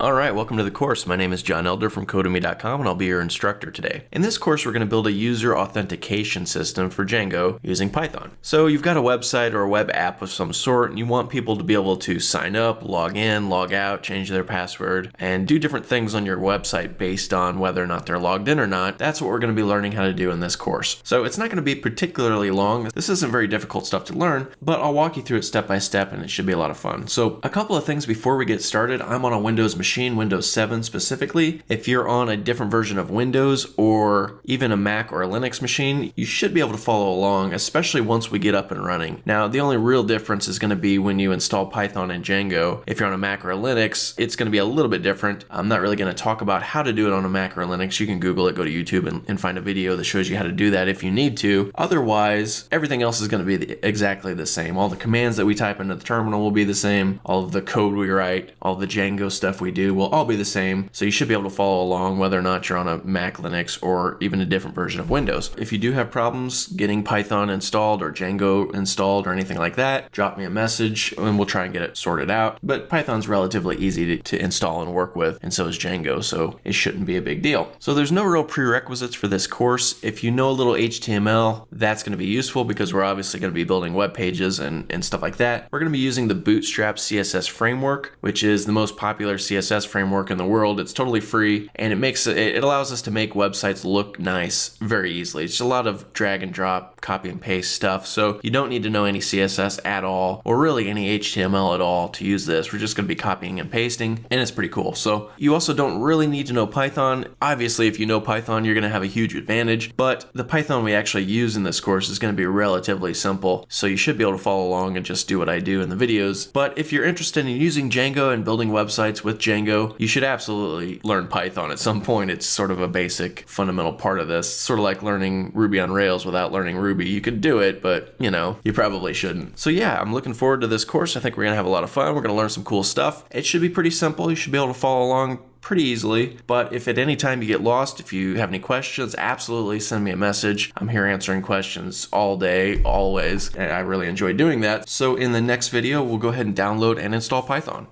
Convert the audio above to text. All right, welcome to the course. My name is John Elder from Codemy.com and I'll be your instructor today. In this course, we're going to build a user authentication system for Django using Python. So you've got a website or a web app of some sort and you want people to be able to sign up, log in, log out, change their password, and do different things on your website based on whether or not they're logged in or not. That's what we're going to be learning how to do in this course. So it's not going to be particularly long. This isn't very difficult stuff to learn, but I'll walk you through it step by step and it should be a lot of fun. So a couple of things before we get started. I'm on a Windows machine. Windows 7 specifically. If you're on a different version of Windows or even a Mac or a Linux machine, you should be able to follow along, especially once we get up and running. Now, the only real difference is going to be when you install Python and Django. If you're on a Mac or a Linux, it's going to be a little bit different. I'm not really going to talk about how to do it on a Mac or a Linux. You can Google it, go to YouTube and find a video that shows you how to do that if you need to. Otherwise, everything else is going to be exactly the same. All the commands that we type into the terminal will be the same. All of the code we write, all the Django stuff we do will all be the same, so you should be able to follow along whether or not you're on a Mac, Linux, or even a different version of Windows. If you do have problems getting Python installed or Django installed or anything like that, drop me a message and we'll try and get it sorted out. But Python's relatively easy to install and work with, and so is Django, so it shouldn't be a big deal. So there's no real prerequisites for this course. If you know a little HTML, that's going to be useful because we're obviously going to be building web pages and stuff like that. We're going to be using the Bootstrap CSS framework, which is the most popular CSS framework in the world. It's totally free and it allows us to make websites look nice very easily. It's just a lot of drag and drop, copy and paste stuff. So you don't need to know any CSS at all or really any HTML at all to use this. We're just going to be copying and pasting and it's pretty cool. So you also don't really need to know Python. Obviously, if you know Python, you're going to have a huge advantage, but the Python we actually use in this course is going to be relatively simple. So you should be able to follow along and just do what I do in the videos. But if you're interested in using Django and building websites with Django, you should absolutely learn Python at some point. It's sort of a basic fundamental part of this. Sort of like learning Ruby on Rails without learning Ruby. You could do it, but you know, you probably shouldn't. So yeah, I'm looking forward to this course. I think we're gonna have a lot of fun. We're gonna learn some cool stuff. It should be pretty simple. You should be able to follow along pretty easily, but if at any time you get lost, if you have any questions, absolutely send me a message. I'm here answering questions all day, always, and I really enjoy doing that. So in the next video, we'll go ahead and download and install Python.